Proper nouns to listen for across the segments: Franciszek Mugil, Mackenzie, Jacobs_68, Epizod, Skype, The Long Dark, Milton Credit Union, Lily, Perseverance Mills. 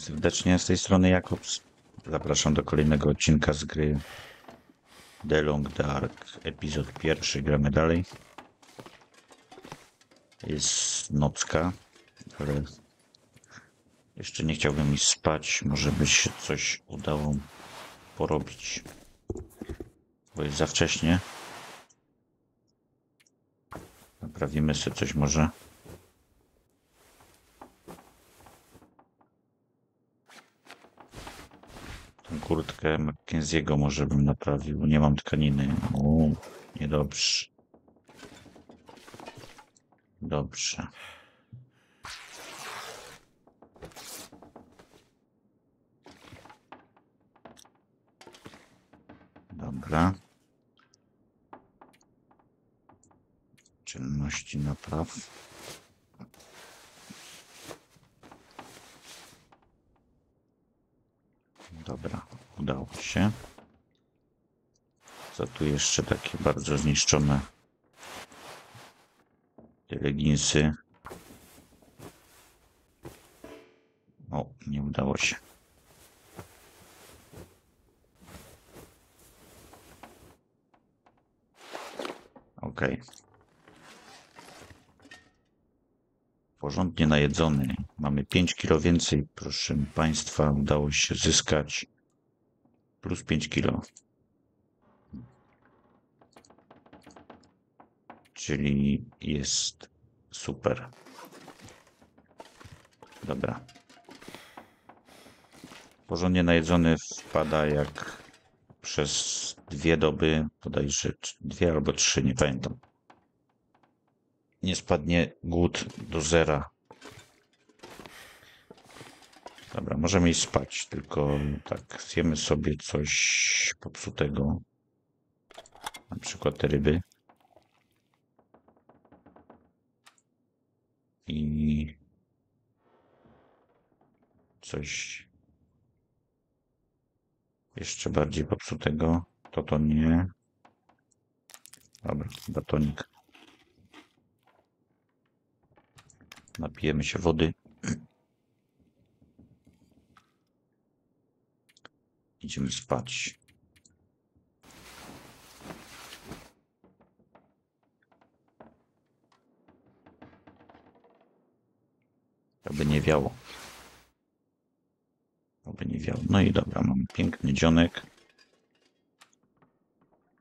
serdecznie z tej strony Jacobs. Zapraszam do kolejnego odcinka z gry The Long Dark, epizod 1. Gramy dalej. Jest nocka, ale jeszcze nie chciałbym iść spać. Może by się coś udało porobić, bo jest za wcześnie. Naprawimy sobie coś może. Tą kurtkę Mackenziego może bym naprawił. Nie mam tkaniny. O, niedobrze. Dobrze. Dobra. Czynności napraw. Dobra, udało się. Co tu jeszcze takie bardzo zniszczone? Te leginsy. O, nie udało się. Okej. Porządnie najedzony. Mamy 5 kg więcej, proszę Państwa. Udało się zyskać plus 5 kg. Czyli jest super. Dobra. Porządnie najedzony wpada jak przez 2 doby, bodajże 2 albo 3, nie pamiętam. Nie spadnie głód do zera. Dobra, możemy iść spać, tylko tak, zjemy sobie coś popsutego. Na przykład te ryby. I coś jeszcze bardziej popsutego. To nie. Dobra, batonik. Napijemy się wody. Idziemy spać. Aby nie wiało. Aby nie wiało. No i dobra, mamy piękny dzionek.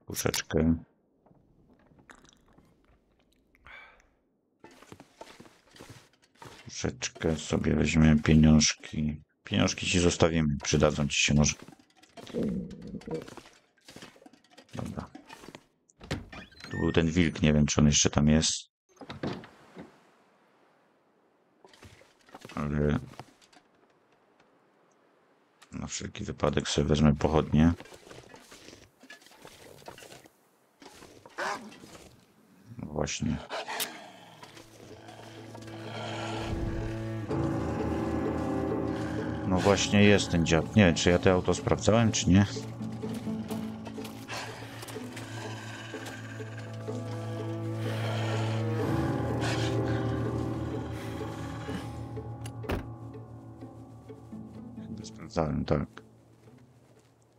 Puszeczkę. Troszeczkę sobie weźmiemy pieniążki. Pieniążki ci zostawimy, przydadzą ci się może. Dobra. Tu był ten wilk, nie wiem czy on jeszcze tam jest. Ale na wszelki wypadek sobie wezmę pochodnie. No właśnie. No właśnie jest ten dziad. Nie wiem, czy ja to auto sprawdzałem, czy nie. Chyba sprawdzałem, tak.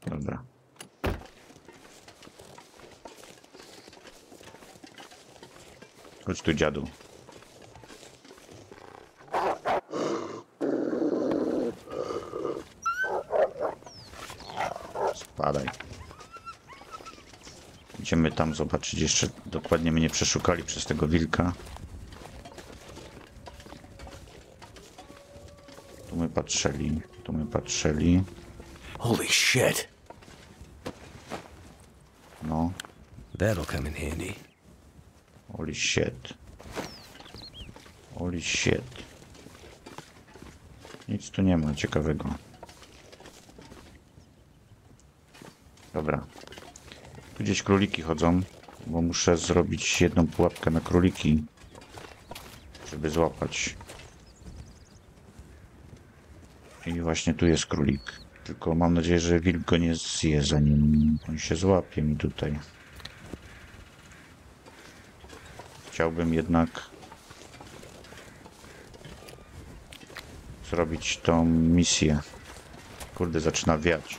Dobra. Chodź tu, dziadu. Spadaj. Idziemy tam zobaczyć. Jeszcze dokładnie mnie przeszukali przez tego wilka. Tu my patrzyli. Tu my patrzyli. Holy shit. No. That'll come in handy. Holy shit. Holy shit. Nic tu nie ma ciekawego. Dobra, tu gdzieś króliki chodzą, bo muszę zrobić jedną pułapkę na króliki, żeby złapać. I właśnie tu jest królik, tylko mam nadzieję, że wilk go nie zje, zanim on się złapie mi tutaj. Chciałbym jednak zrobić tą misję. Kurde, zaczyna wiać.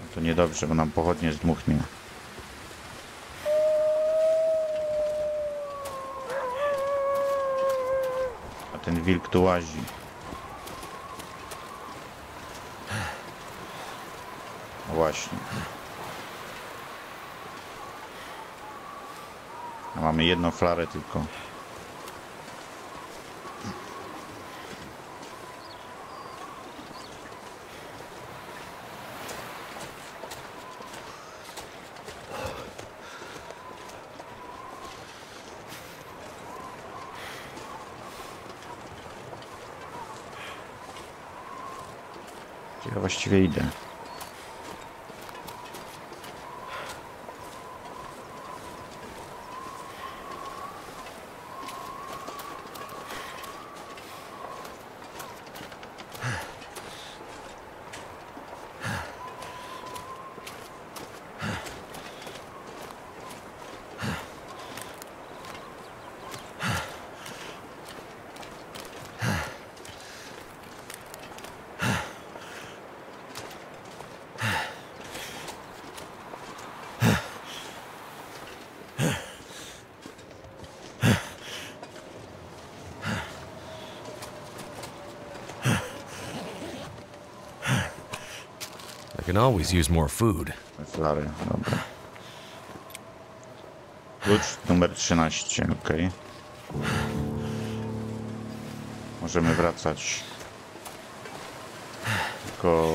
No to niedobrze, bo nam pochodnie zdmuchnie. A ten wilk tu łazi. No właśnie. A mamy jedną flarę tylko. Gdzie ja właściwie idę? Can always use more food. Flary, dobra. Klucz numer 13, okej. Możemy wracać. Tylko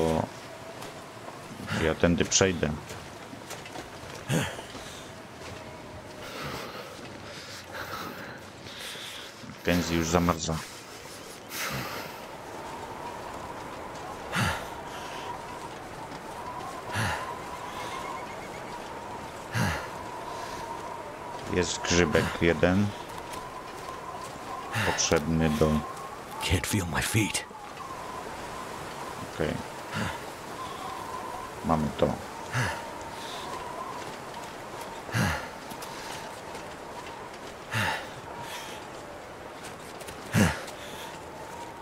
ja tędy przejdę. Mackenzie już zamarza. Jest grzybek jeden potrzebny do... Can't feel my feet. Okej. Mamy to.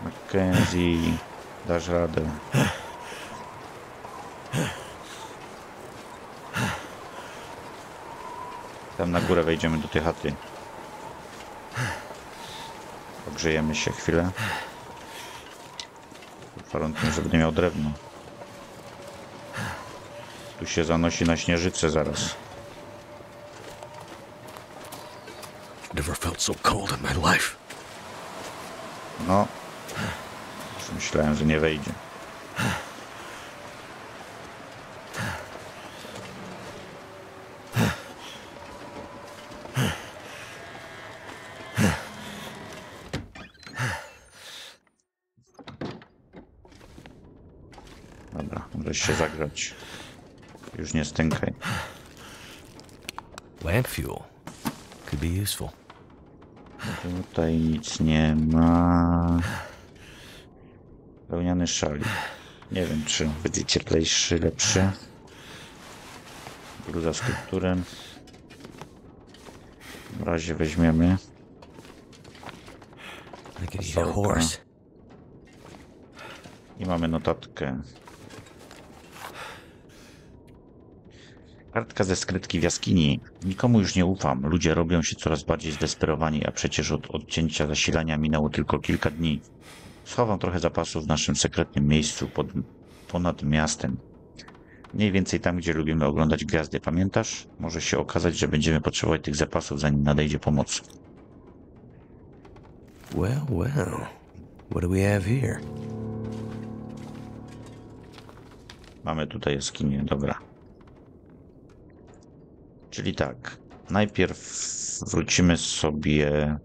Mackenzie, dasz radę. Tam na górę wejdziemy do tej chaty. Ogrzejemy się chwilę. Warunkiem, żeby nie miał drewno. Tu się zanosi na śnieżycę zaraz. No. Myślałem, że nie wejdzie. Się zagrać. Już nie stękaj. Lamp fuel could be useful. Tutaj nic nie ma. Wełniany szalik. Nie wiem, czy będzie cieplejszy, lepszy. Bluza z kapturem. W razie weźmiemy. I mamy notatkę. Kartka ze skrytki w jaskini. Nikomu już nie ufam. Ludzie robią się coraz bardziej zdesperowani, a przecież od odcięcia zasilania minęło tylko kilka dni. Schowam trochę zapasów w naszym sekretnym miejscu ponad miastem. Mniej więcej tam, gdzie lubimy oglądać gwiazdy. Pamiętasz? Może się okazać, że będziemy potrzebować tych zapasów, zanim nadejdzie pomoc. Well, well. What do we have here? Mamy tutaj jaskinię, dobra. Czyli tak, najpierw wrócimy sobie,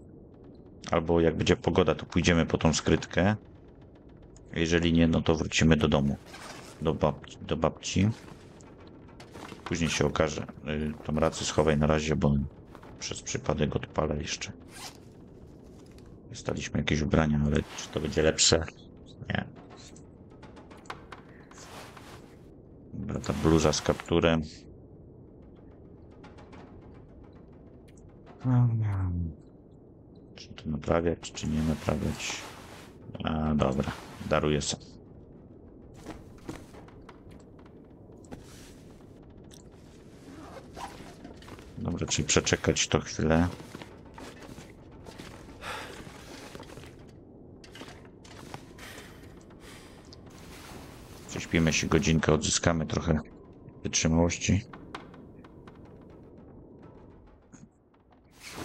albo jak będzie pogoda, to pójdziemy po tą skrytkę. Jeżeli nie, no to wrócimy do domu, do babci. Później się okaże. Tą rację schowaj na razie, bo przez przypadek odpalę jeszcze. Dostaliśmy jakieś ubrania, ale czy to będzie lepsze? Nie. Dobra, ta bluza z kapturem. Czy to czy naprawiać, czy nie naprawiać. A, dobra, daruję sam. Dobra, czyli przeczekać to chwilę. Prześpimy się godzinkę, odzyskamy trochę wytrzymałości.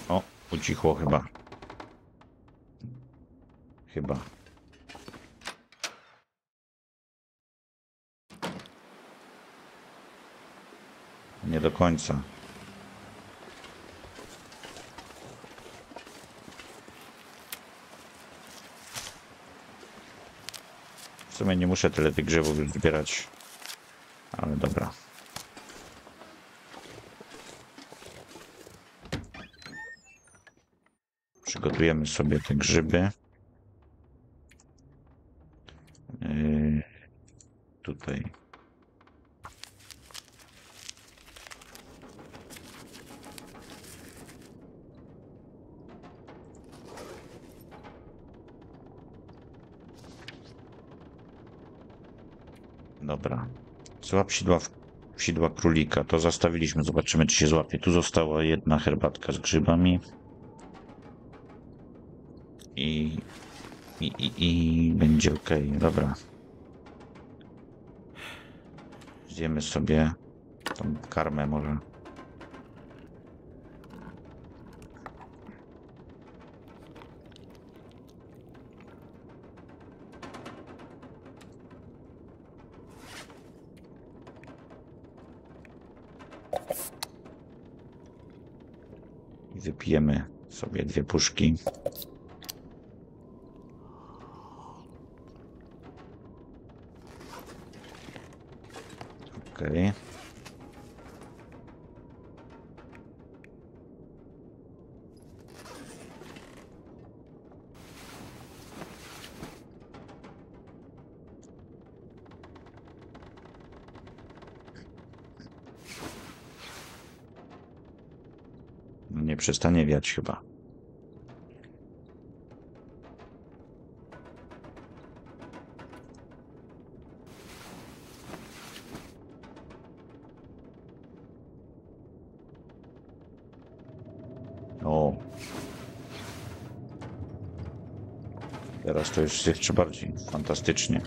O, ucichło chyba. Chyba. Nie do końca. W sumie nie muszę tyle tych grzybów już zbierać, ale dobra. Przygotujemy sobie te grzyby. Tutaj. Dobra. Złap sidła królika. To zastawiliśmy. Zobaczymy, czy się złapie. Tu została jedna herbatka z grzybami. I będzie ok. Dobra. Zjemy sobie tą karmę może. I wypijemy sobie dwie puszki. Okay. Nie przestanie wiać chyba. Teraz to już jest jeszcze bardziej fantastycznie.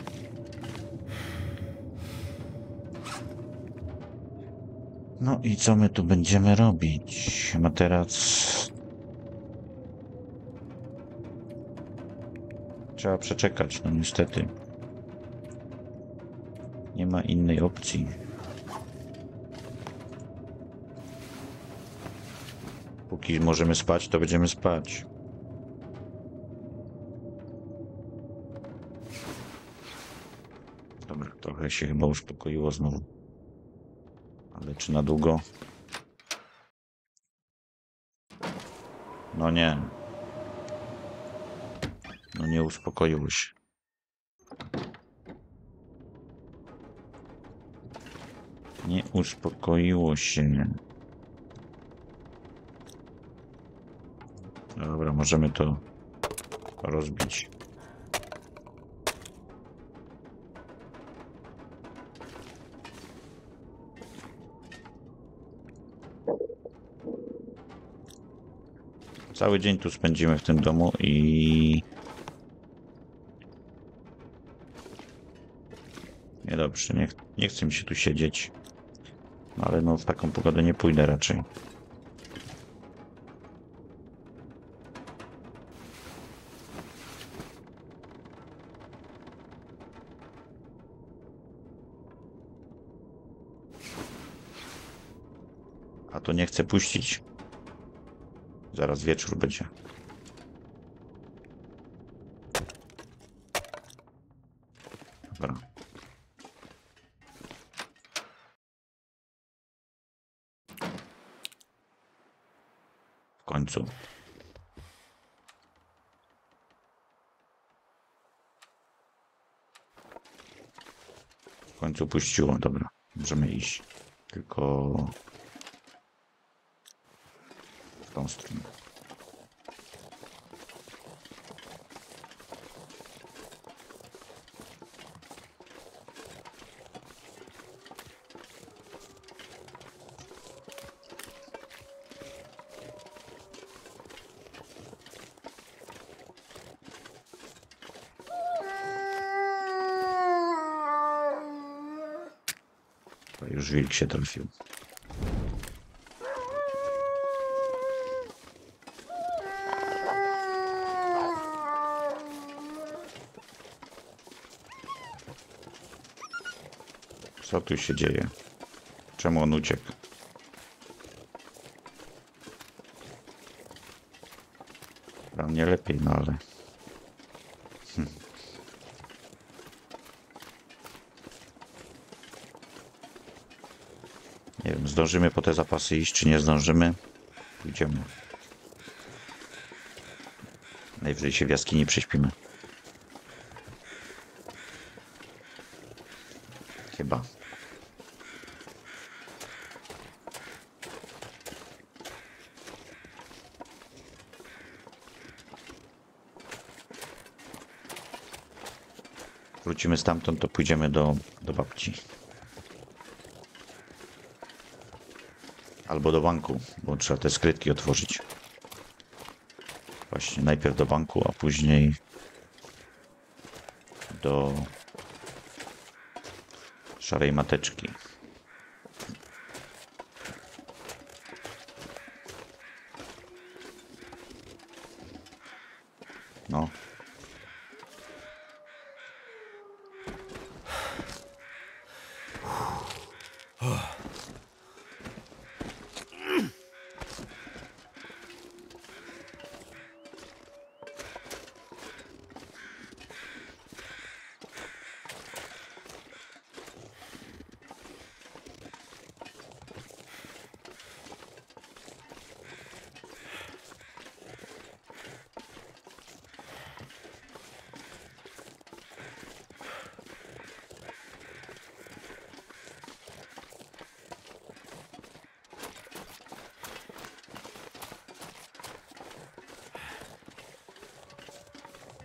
No i co my tu będziemy robić? Materac. Trzeba przeczekać, no niestety. Nie ma innej opcji. Póki możemy spać, to będziemy spać. Trochę się chyba uspokoiło znowu. Ale czy na długo? No nie. No nie uspokoiło się. Nie uspokoiło się. Dobra, możemy to rozbić. Cały dzień tu spędzimy w tym domu i... Niedobrze, nie chcę mi się tu siedzieć. Ale no w taką pogodę nie pójdę raczej. A to nie chcę puścić. Zaraz wieczór będzie. Dobra. W końcu. W końcu puściło. Dobra. Możemy iść. Tylko... To już wilk się trafił. Co tu się dzieje? Czemu on uciekł? Dla mnie lepiej, no ale... Nie wiem, zdążymy po te zapasy iść, czy nie zdążymy? Idziemy. Najwyżej się w jaskini prześpimy. Chyba. Wrócimy stamtąd, to pójdziemy do babci. Albo do banku, bo trzeba te skrytki otworzyć. Właśnie, najpierw do banku, a później do szarej mateczki. No.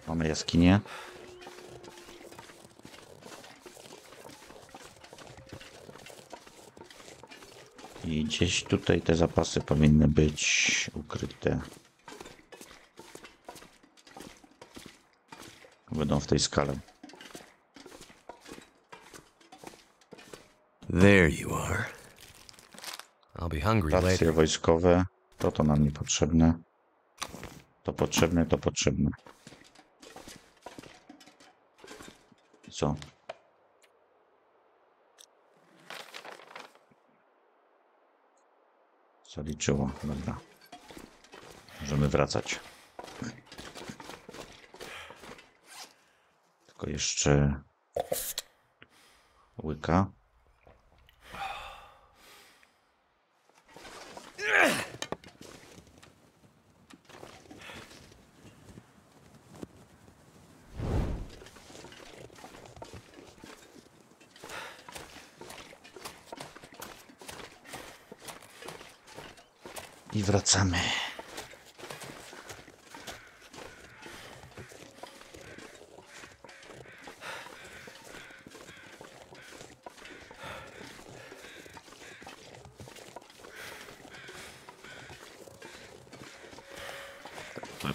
Mamy jaskinię. I gdzieś tutaj te zapasy powinny być ukryte. Będą w tej skale. There you are. I'll be hungry later. Stacje wojskowe. To nam niepotrzebne. To potrzebne. Co? Zaliczyło, dobra. Możemy wracać. Tylko jeszcze łyka. I wracamy.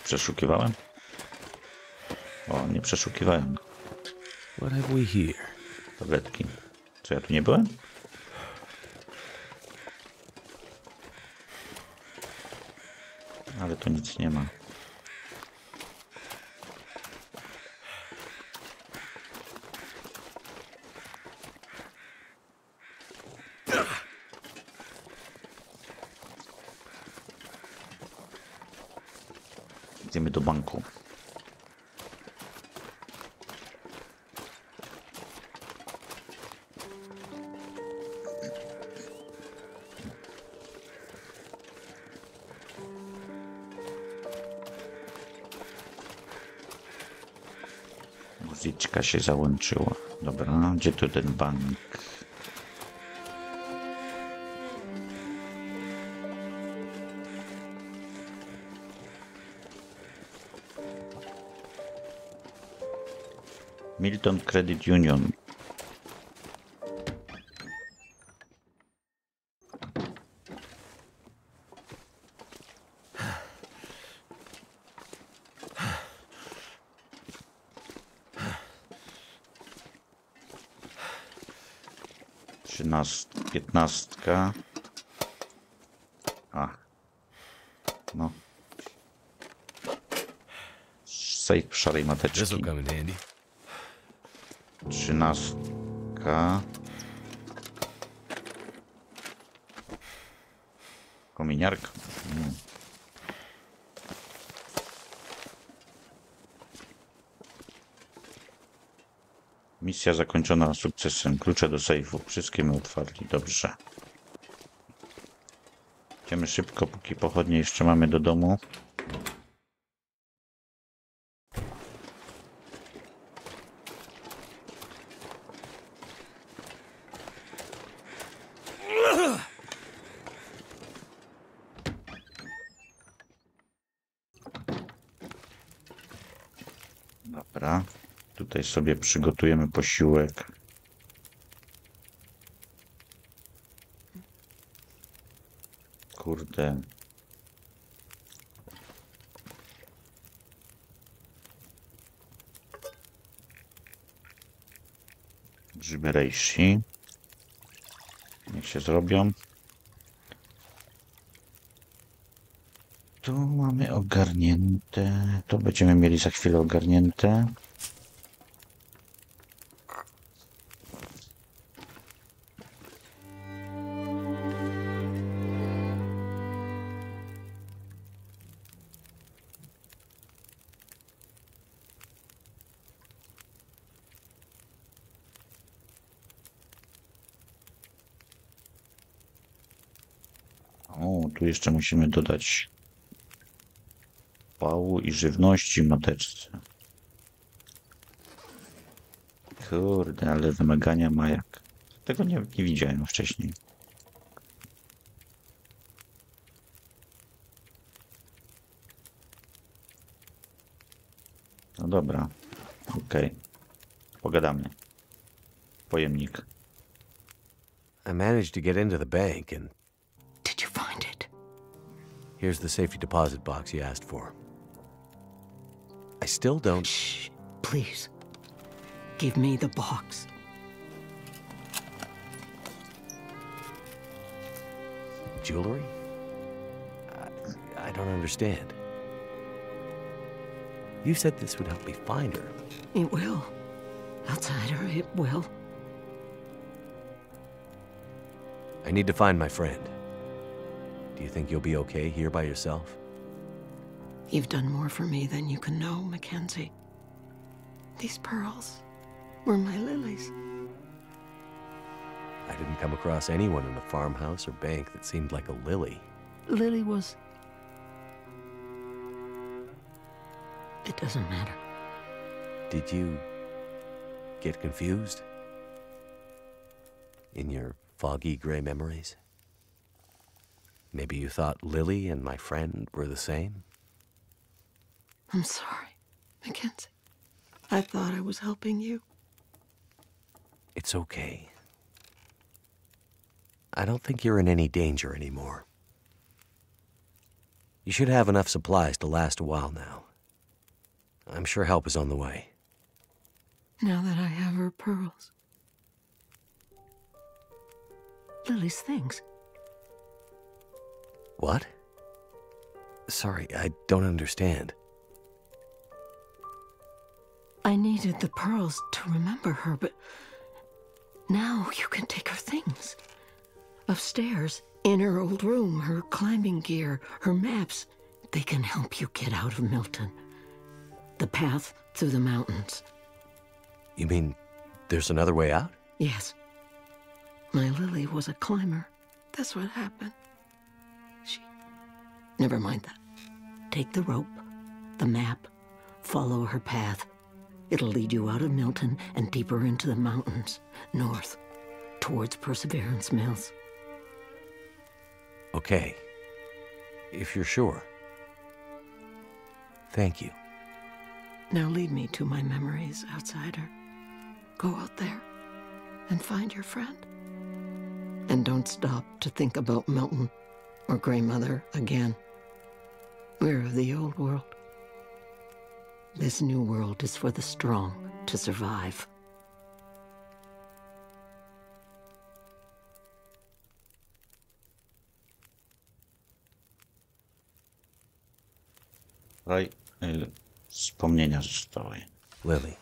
Przeszukiwałem? O, nie przeszukiwałem. What have we here? Tabletki. Czy ja tu nie byłem? Ale tu nic nie ma. Idziemy do banku. Muzyczka się załączyła. Dobra, gdzie tu ten bank? Milton Credit Union. piętnastka. Ach. No. Sejk w szarej mateczki. 13. Kominiarka. Misja zakończona sukcesem. Klucze do sejfu. Wszystkie my otwarli. Dobrze. Idziemy szybko, póki pochodnie jeszcze mamy do domu. Dobra. Tutaj sobie przygotujemy posiłek. Kurde. Grzyby reishi. Niech się zrobią. Tu mamy ogarnięte. To będziemy mieli za chwilę ogarnięte. O, tu jeszcze musimy dodać pału i żywności w mateczce. Kurde, ale wymagania ma jak. Tego nie widziałem wcześniej. No dobra, okej. Pogadamy. Pojemnik. I managed to get into the bank and... Here's the safety deposit box you asked for. I still don't... Shh, please. Give me the box. Jewelry? I don't understand. You said this would help me find her. It will. Outside her, it will. I need to find my friend. Do you think you'll be okay here by yourself? You've done more for me than you can know, Mackenzie. These pearls were my Lily's. I didn't come across anyone in the farmhouse or bank that seemed like a Lily. Lily was... It doesn't matter. Did you get confused? In your foggy gray memories? Maybe you thought Lily and my friend were the same? I'm sorry, Mackenzie. I thought I was helping you. It's okay. I don't think you're in any danger anymore. You should have enough supplies to last a while now. I'm sure help is on the way. Now that I have her pearls. Lily's things. What? Sorry, I don't understand. I needed the pearls to remember her, but now you can take her things. Upstairs, in her old room, her climbing gear, her maps, they can help you get out of Milton. The path through the mountains. You mean there's another way out? Yes. My Lily was a climber. That's what happened. Never mind that. Take the rope, the map, follow her path. It'll lead you out of Milton and deeper into the mountains, north, towards Perseverance Mills. Okay. If you're sure. Thank you. Now lead me to my memories, outsider. Go out there and find your friend. And don't stop to think about Milton or Grandmother again. We're of the old world. This new world is for the strong to survive. Wczoraj wspomnienia zostały. Lily.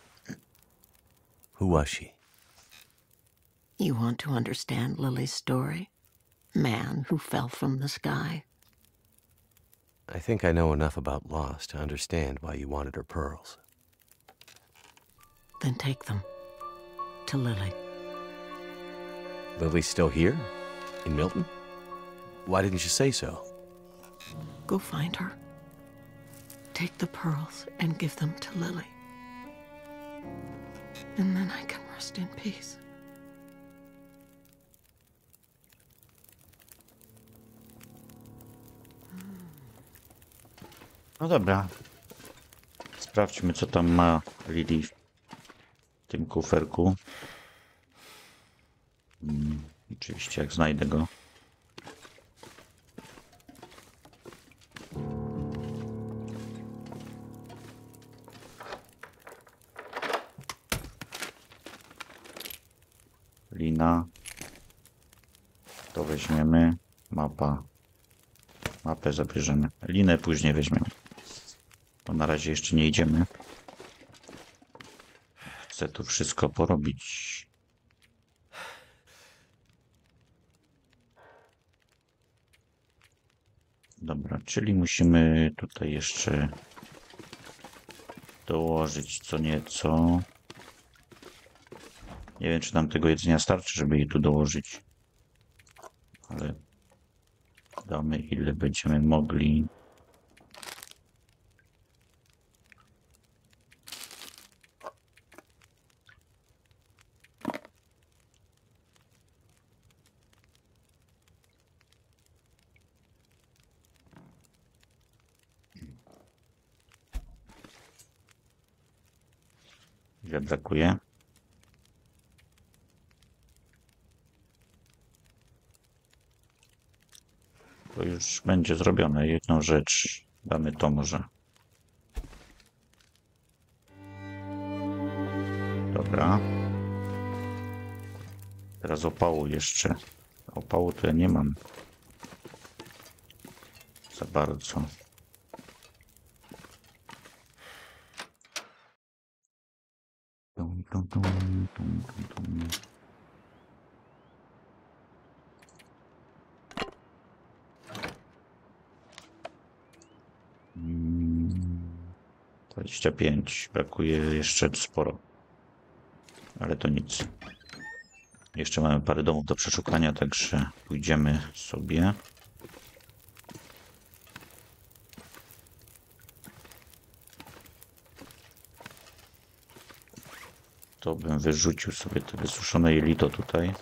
Who was she? You want to understand Lily's story? Man who fell from the sky? I think I know enough about loss to understand why you wanted her pearls. Then take them. To Lily. Lily's still here? In Milton? Why didn't you say so? Go find her. Take the pearls and give them to Lily. And then I can rest in peace. No dobra. Sprawdźmy, co tam ma Lily w tym kuferku. Oczywiście, jak znajdę go. Lina. To weźmiemy. Mapa. Mapę zabierzemy. Linę później weźmiemy. To na razie jeszcze nie idziemy. Chcę tu wszystko porobić. Dobra, czyli musimy tutaj jeszcze dołożyć co nieco. Nie wiem, czy nam tego jedzenia starczy, żeby je tu dołożyć. Ale damy, ile będziemy mogli. Ile brakuje? To już będzie zrobione. Jedną rzecz damy to może. Dobra. Teraz opału jeszcze. Opału to ja nie mam. Za bardzo. Brakuje jeszcze sporo, ale to nic. Jeszcze mamy parę domów do przeszukania, także pójdziemy sobie. To bym wyrzucił sobie te wysuszone jelito tutaj.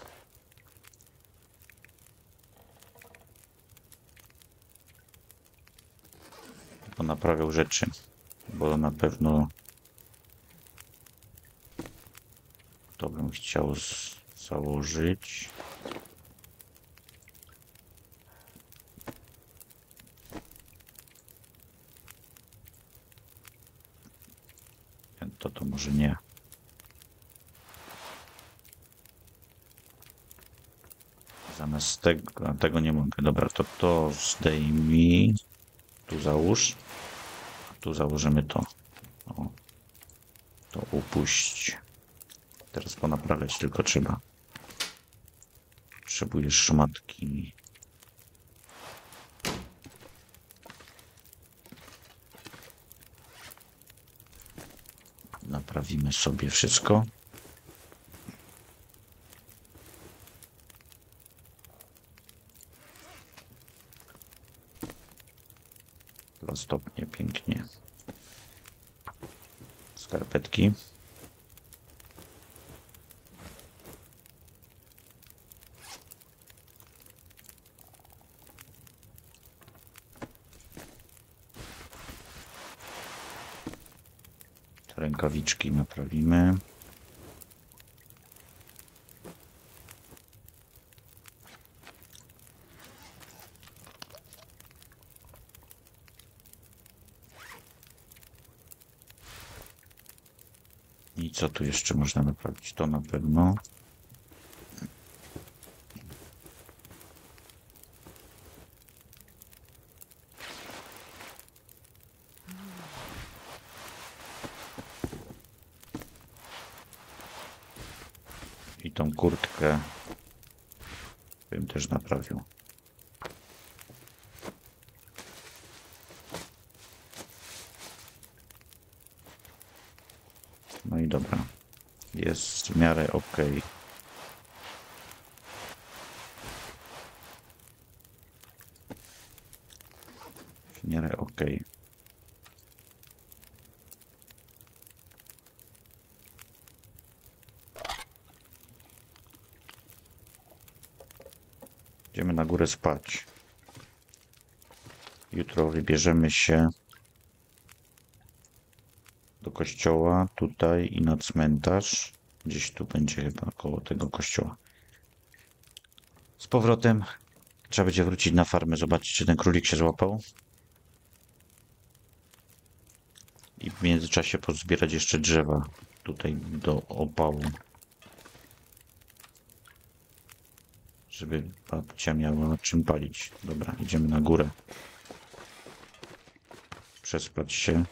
Bo naprawiał rzeczy. Bo na pewno to bym chciał założyć. To może nie. Zamiast tego nie mogę. Dobra, to zdejmij. Tu załóż. Tu założymy to. O, to upuść. Teraz ponaprawiać tylko trzeba. Potrzebujesz szmatki. Naprawimy sobie wszystko. Stopnie, pięknie. Skarpetki. Rękawiczki naprawimy. Co tu jeszcze można naprawić? To na pewno. tą kurtkę bym też naprawił. No i dobra. Jest w miarę ok. W miarę ok. Idziemy na górę spać. Jutro wybierzemy się do kościoła tutaj i na cmentarz. Gdzieś tu będzie chyba koło tego kościoła. Z powrotem trzeba będzie wrócić na farmę, zobaczyć, czy ten królik się złapał. I w międzyczasie pozbierać jeszcze drzewa tutaj do opału. Żeby babcia miała czym palić. Dobra, idziemy na górę. Przespać się.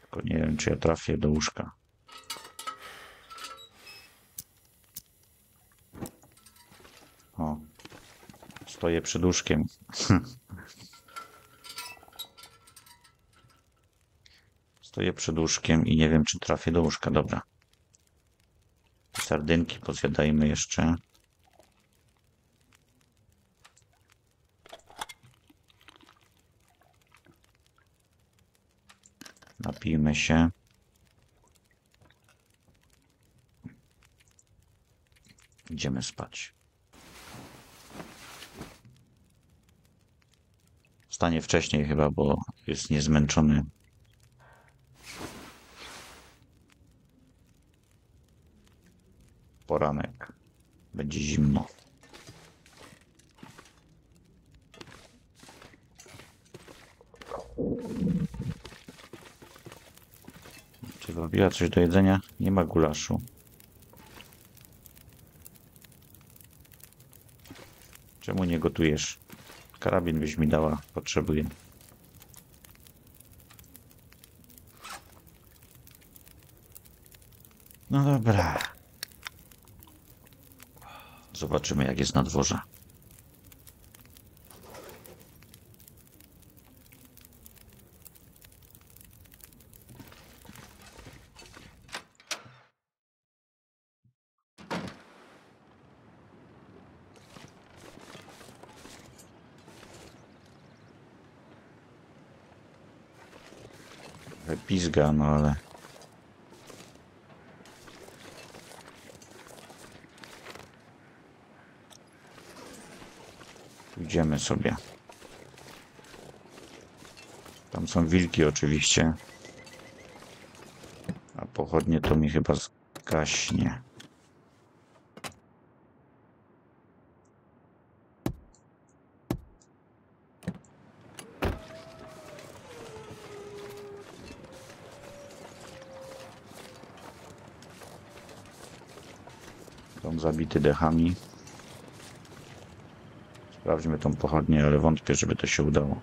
Tylko nie wiem, czy ja trafię do łóżka. O. Stoję przed łóżkiem. Stoję przed łóżkiem i nie wiem, czy trafię do łóżka. Dobra. Sardynki pozjadajmy jeszcze. Napijmy się. Idziemy spać. Wstanie wcześniej chyba, bo jest niezmęczony. Poranek. Będzie zimno. Czy robiła coś do jedzenia? Nie ma gulaszu. Czemu nie gotujesz? Karabin byś mi dała. Potrzebuję. No dobra. Zobaczymy, jak jest na dworze. Pizga, no ale... Idziemy sobie. Tam są wilki oczywiście. A pochodnie to mi chyba zgaśnie. Dom zabity dechami. Sprawdźmy tą pochodnię, ale wątpię, żeby to się udało.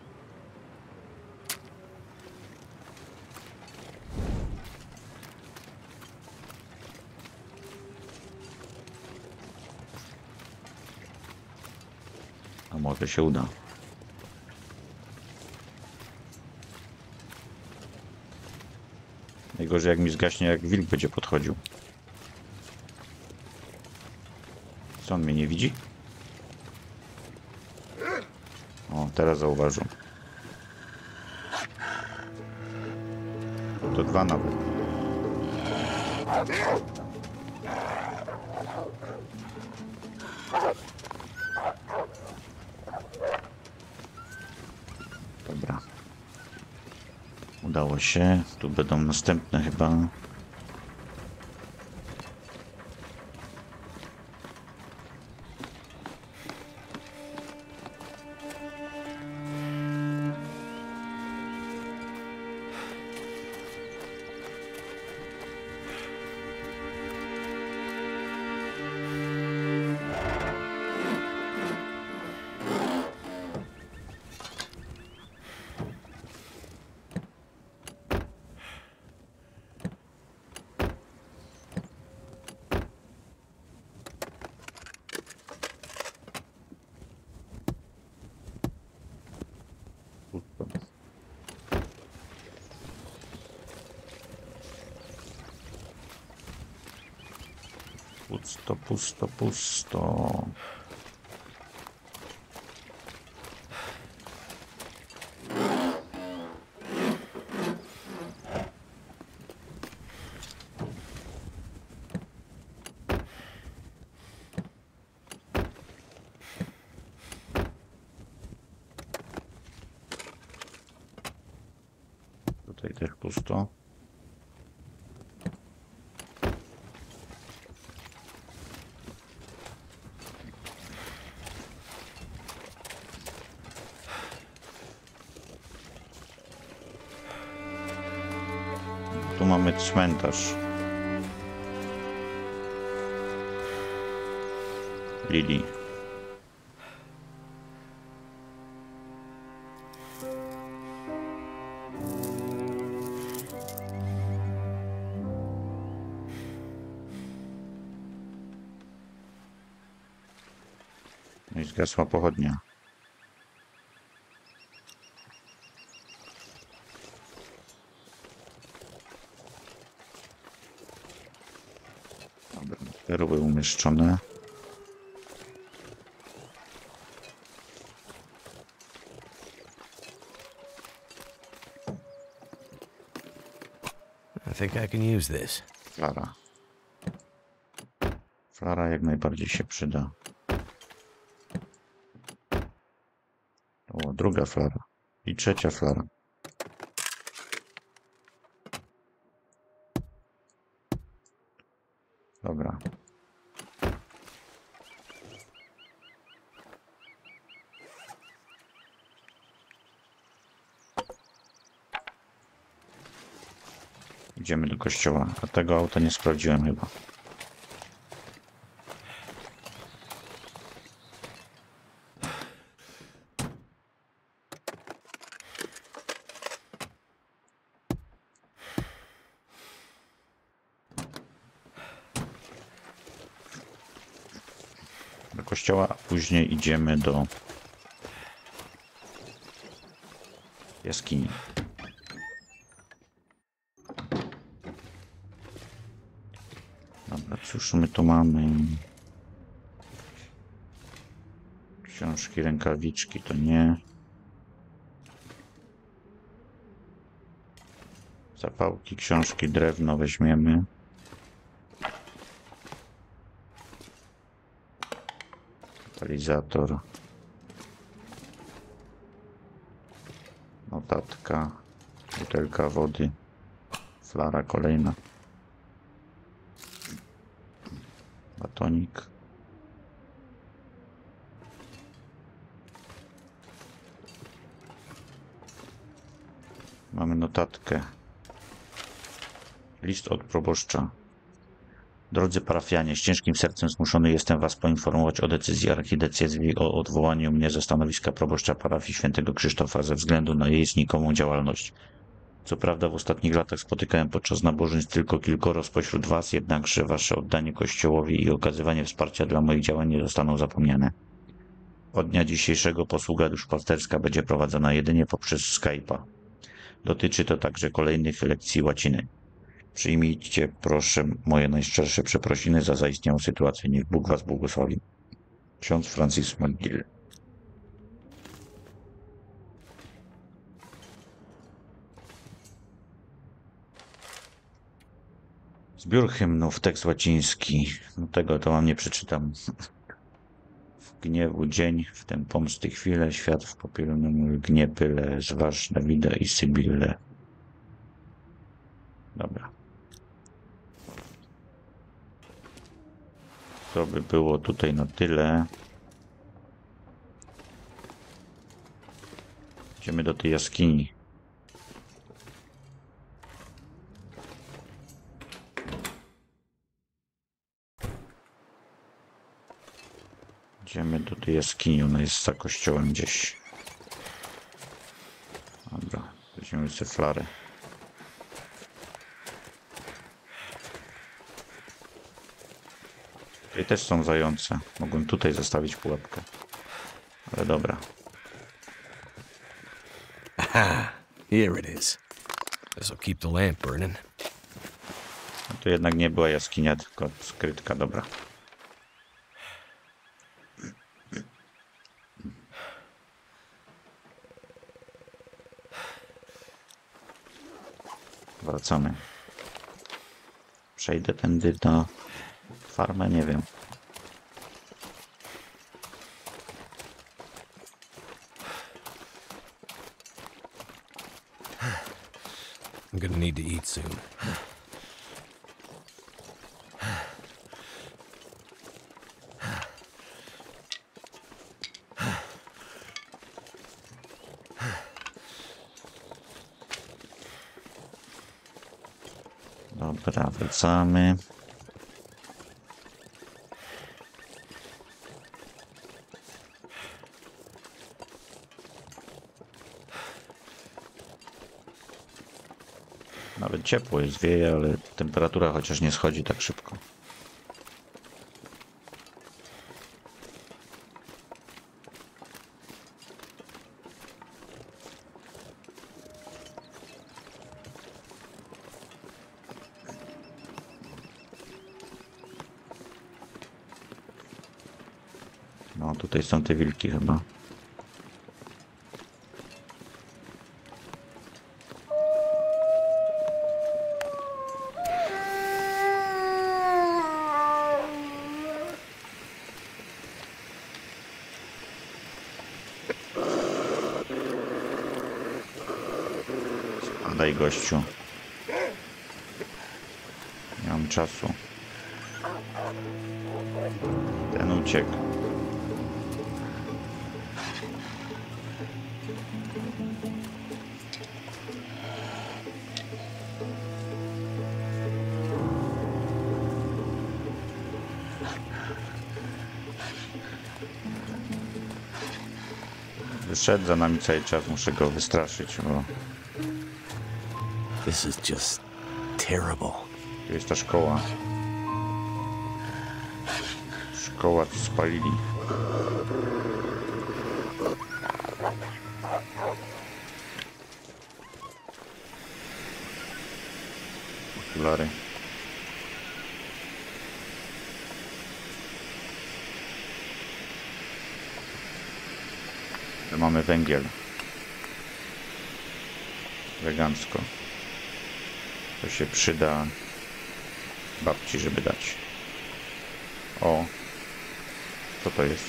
A może się uda. Najgorzej, jak mi zgaśnie, jak wilk będzie podchodził. Co, on mnie nie widzi? Teraz zauważył. To dwa nawet. Dobra. Udało się. Tu będą następne chyba. Pusto, pusto, pusto. Tutaj też pusto. Tu mamy cmentarz Lily. No i zgasła pochodnia. Perły umieszczone. I think I can use this. Flara. Flara jak najbardziej się przyda. O, druga flara. I trzecia flara. Dobra. Idziemy do kościoła, a tego auta nie sprawdziłem chyba. Do kościoła, a później idziemy do jaskini. Cóż my tu mamy? Książki, rękawiczki to nie. Zapałki, książki, drewno weźmiemy. Katalizator. Notatka. Butelka wody. Flara kolejna. Tonik. Mamy notatkę. List od proboszcza. Drodzy parafianie, z ciężkim sercem zmuszony jestem was poinformować o decyzji archidiecezji o odwołaniu mnie ze stanowiska proboszcza parafii świętego Krzysztofa ze względu na jej znikomą działalność. Co prawda w ostatnich latach spotykałem podczas nabożeństw tylko kilkoro spośród was, jednakże wasze oddanie Kościołowi i okazywanie wsparcia dla moich działań nie zostaną zapomniane. Od dnia dzisiejszego posługa duszpasterska będzie prowadzona jedynie poprzez Skype'a. Dotyczy to także kolejnych lekcji łaciny. Przyjmijcie proszę moje najszczersze przeprosiny za zaistniałą sytuację. Niech Bóg was błogosławi. Ksiądz Franciszek Mugil. Zbiór hymnów, tekst łaciński. No tego to wam nie przeczytam. W gniewu dzień, w ten pomsty chwilę, świat w popielonym lgnie pyle, zważ Dawida i Sybille. Dobra. To by było tutaj na tyle. Idziemy do tej jaskini. Idziemy do tej jaskini, ona jest za kościołem gdzieś. Dobra, weźmiemy sobie flarę. Tutaj też są zające. Mogłem tutaj zostawić pułapkę. Ale dobra. Aha, here it is. This'll keep the lamp burning. No to jednak nie była jaskinia, tylko skrytka, dobra. Wracamy. Przejdę tędy do farmy, nie wiem. I'm gonna need to eat soon. Dobra, wracamy. Nawet ciepło jest, wieje, ale temperatura chociaż nie schodzi tak szybko. No, tutaj są te wilki chyba. Spadaj, gościu. Nie mam czasu. Ten uciekł. Szedł za nami cały czas, muszę go wystraszyć, bo... This is just terrible. Tu jest ta szkoła. Szkoła, co spalili. Okulary. Mamy węgiel. Elegancko. To się przyda babci, żeby dać. O! Co to jest?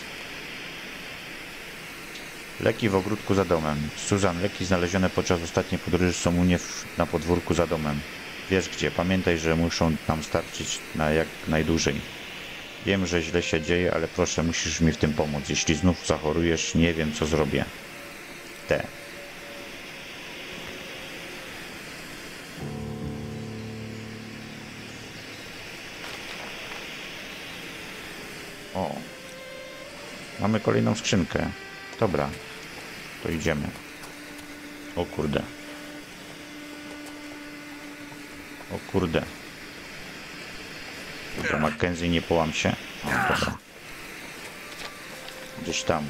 Leki w ogródku za domem. Susan, leki znalezione podczas ostatniej podróży są u mnie na podwórku za domem. Wiesz gdzie? Pamiętaj, że muszą nam starczyć na jak najdłużej. Wiem, że źle się dzieje, ale proszę, musisz mi w tym pomóc. Jeśli znów zachorujesz, nie wiem, co zrobię. Te. O. Mamy kolejną skrzynkę. Dobra. To idziemy. O kurde. O kurde. Dobra, Mackenzie, nie połam się. O, dobra. Gdzieś tam.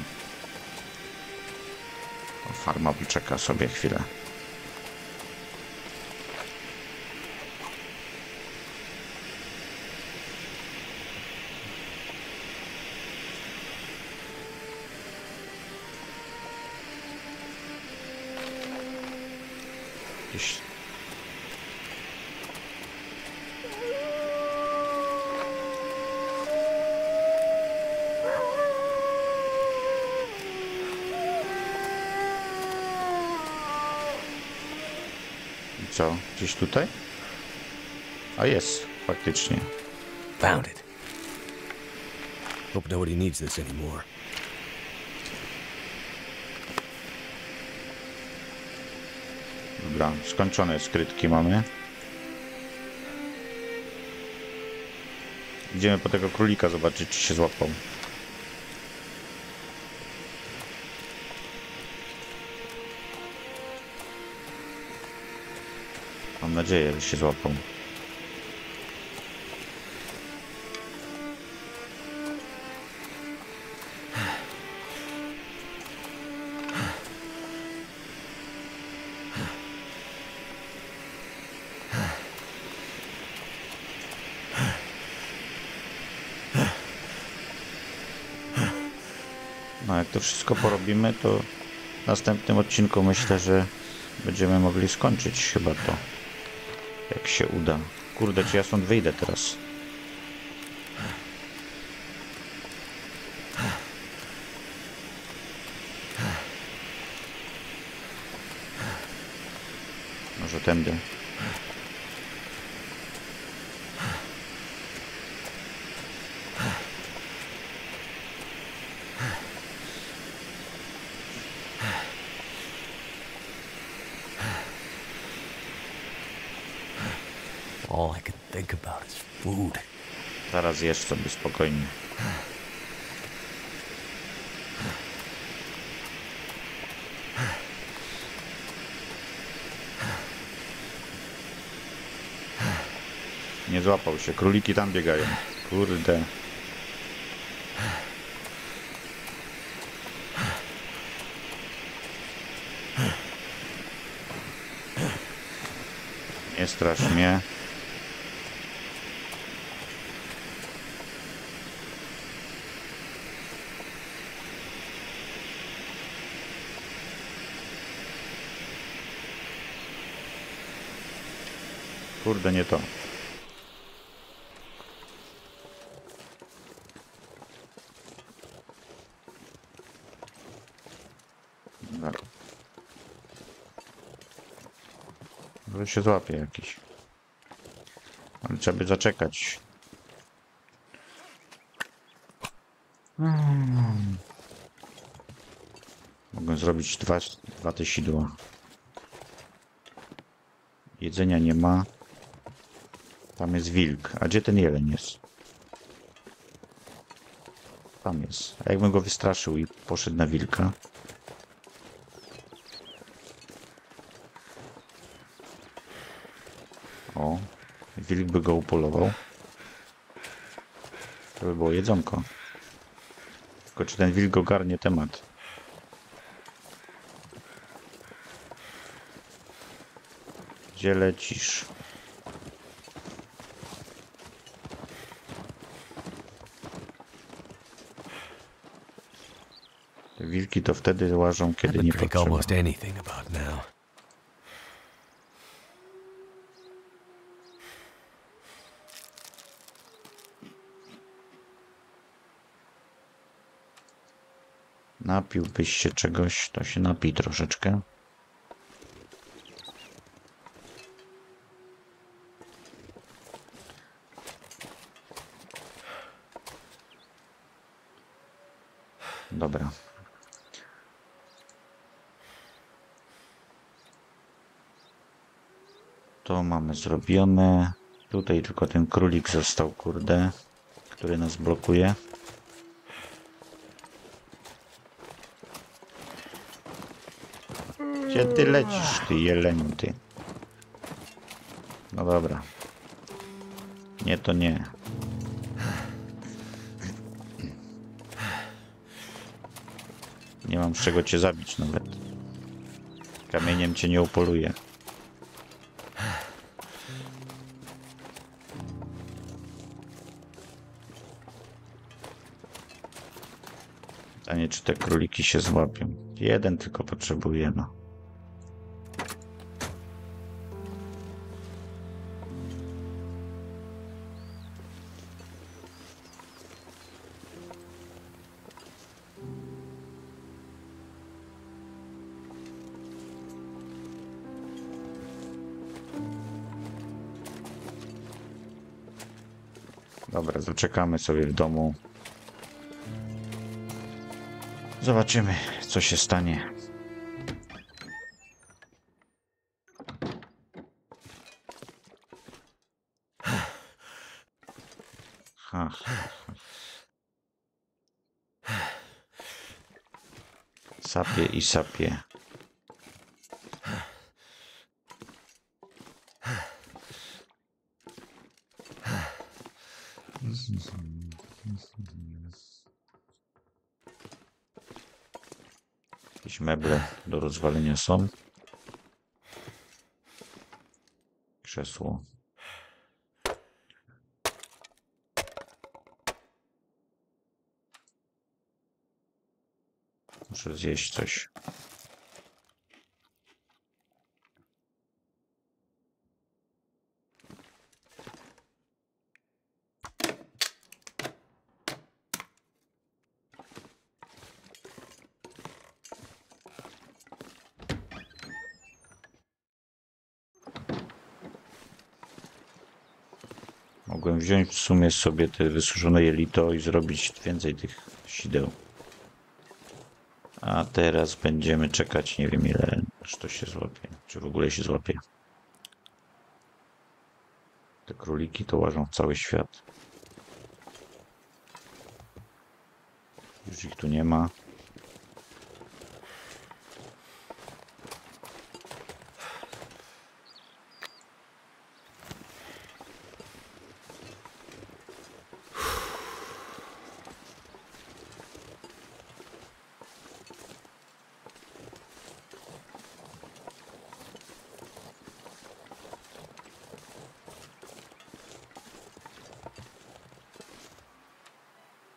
Farma wyczeka sobie chwilę. Gdzieś... Co? Gdzieś tutaj? A jest, faktycznie. Found it. Hope nobody needs this anymore. Dobra, skończone skrytki mamy. Idziemy po tego królika zobaczyć, czy się złapał. Mam nadzieję, że się złapał. No, jak to wszystko porobimy, to w następnym odcinku myślę, że będziemy mogli skończyć chyba to, jak się uda. Kurde, czy ja stąd wyjdę teraz? Może tędy. Zaraz jesz sobie spokojnie. Nie złapał się. Króliki tam biegają. Kurde. Nie strasz mnie. Kurde, nie to. Może się złapie jakiś. Ale trzeba by zaczekać. Mogę zrobić dwa te sidła. Jedzenia nie ma. Tam jest wilk. A gdzie ten jeleń jest? Tam jest. A jakbym go wystraszył i poszedł na wilka? O, wilk by go upolował. To by było jedzonko. Tylko czy ten wilk ogarnie temat? Gdzie lecisz? Wilki to wtedy łażą, kiedy nie potrzeba. Napiłbyś się czegoś, to się napij troszeczkę. Dobra. To mamy zrobione. Tutaj tylko ten królik został, kurde, który nas blokuje. Gdzie ty lecisz, ty jeleniu, ty? No dobra. Nie, to nie. Nie mam z czego cię zabić nawet. Kamieniem cię nie upoluję. Czy te króliki się złapią. Jeden tylko potrzebujemy. Dobra, zaczekamy sobie w domu. Zobaczymy, co się stanie. Ha. Sapie i sapie. Meble do rozwalenia są. Krzesło. Muszę zjeść coś. Mogłem wziąć w sumie sobie te wysuszone jelito i zrobić więcej tych sideł. A teraz będziemy czekać, nie wiem ile, aż to się złapie, czy w ogóle się złapie. Te króliki to łażą w cały świat. Już ich tu nie ma.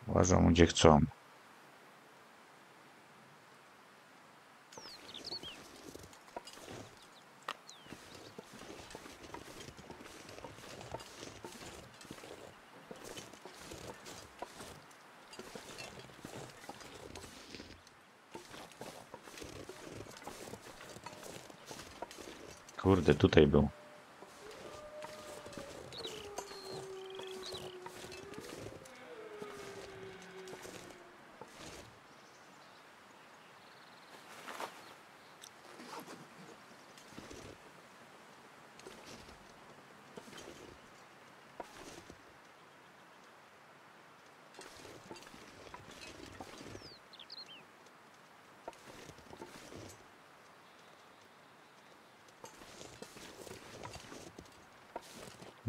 Łażą gdzie chcą. Kurde, tutaj był.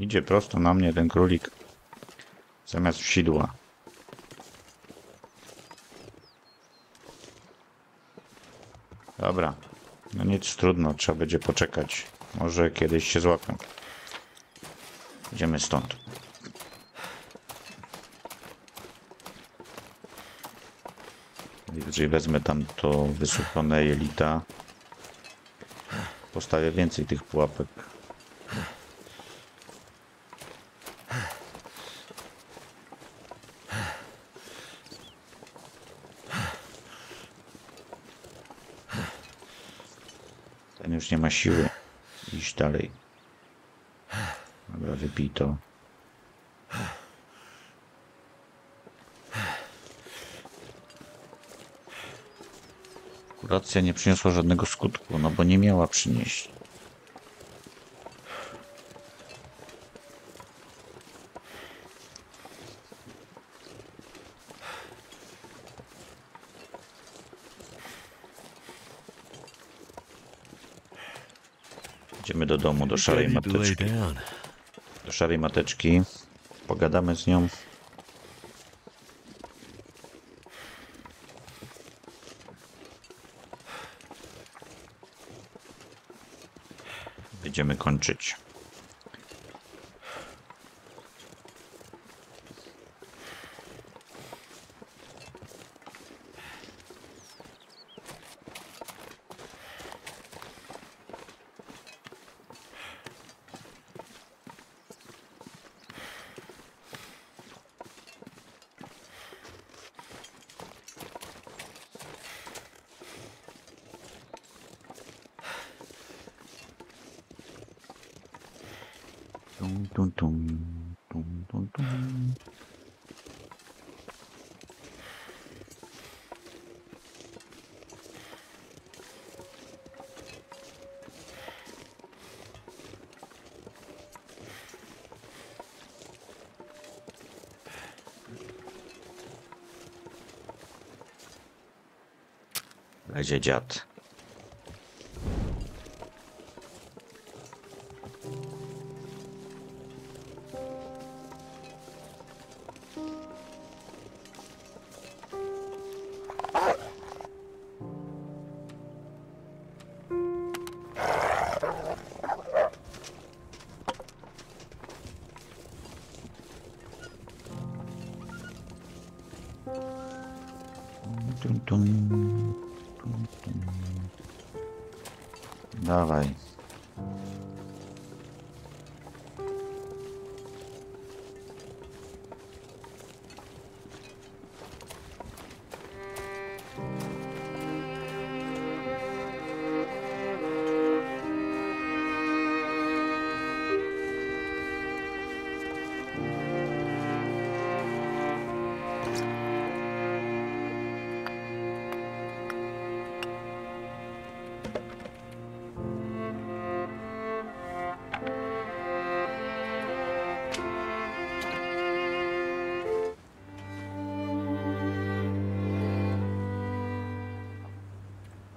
Idzie prosto na mnie ten królik, zamiast w sidła. Dobra, no nic trudno, trzeba będzie poczekać. Może kiedyś się złapią. Idziemy stąd. Jeżeli wezmę tam to wysuszone jelita, postawię więcej tych pułapek. Już nie ma siły iść dalej. Dobra, wypij to. Kuracja nie przyniosła żadnego skutku, no bo nie miała przynieść. Idziemy do domu, do szarej mateczki. Do szarej mateczki. Pogadamy z nią. Będziemy kończyć. Lezie dziad. Dum, dum. Dawaj.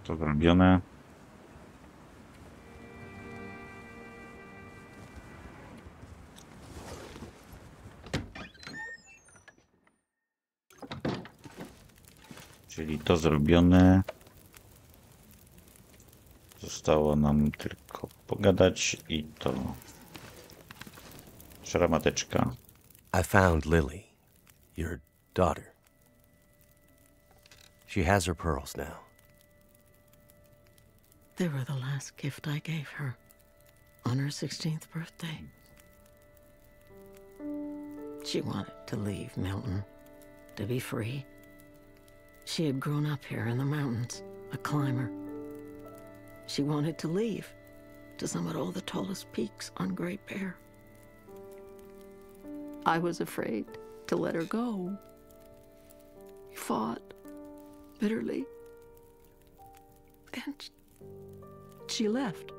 To zrobione. Czyli to zrobione. Zostało nam tylko pogadać i to. Szaramateczka. I found Lily, your daughter. She has her pearls now. They were the last gift I gave her on her 16th birthday. She wanted to leave Milton, to be free. She had grown up here in the mountains, a climber. She wanted to leave, to summit all the tallest peaks on Great Bear. I was afraid to let her go. We fought bitterly. And she left.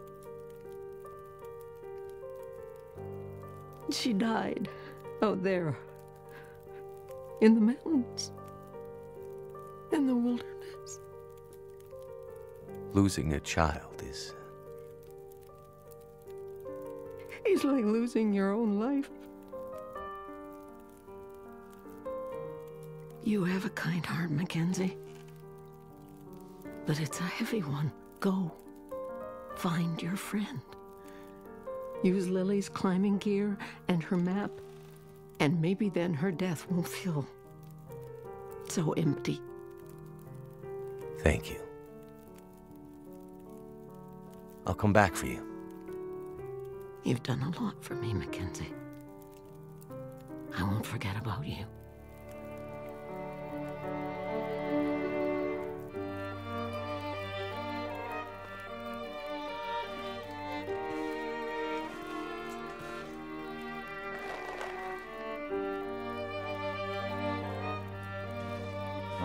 She died out there in the mountains, in the wilderness. Losing a child is... It's like losing your own life. You have a kind heart, Mackenzie, but it's a heavy one. Go. Find your friend. Use Lily's climbing gear and her map, and maybe then her death won't feel so empty. Thank you. I'll come back for you. You've done a lot for me, Mackenzie. I won't forget about you.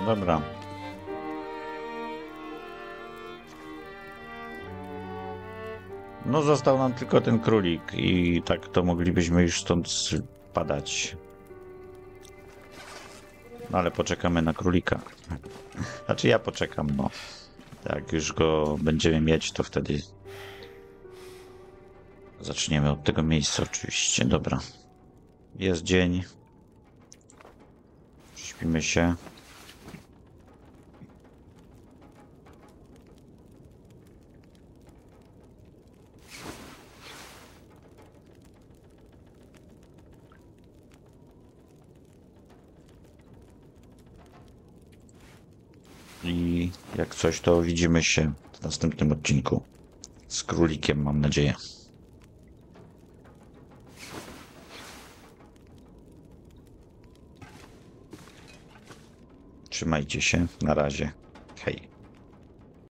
Dobra. No został nam tylko ten królik i tak to moglibyśmy już stąd padać. No ale poczekamy na królika. Znaczy ja poczekam, no. Jak już go będziemy mieć, to wtedy zaczniemy od tego miejsca oczywiście. Dobra. Jest dzień. Śpimy się. I jak coś, to widzimy się w następnym odcinku z królikiem, mam nadzieję. Trzymajcie się, na razie, hej.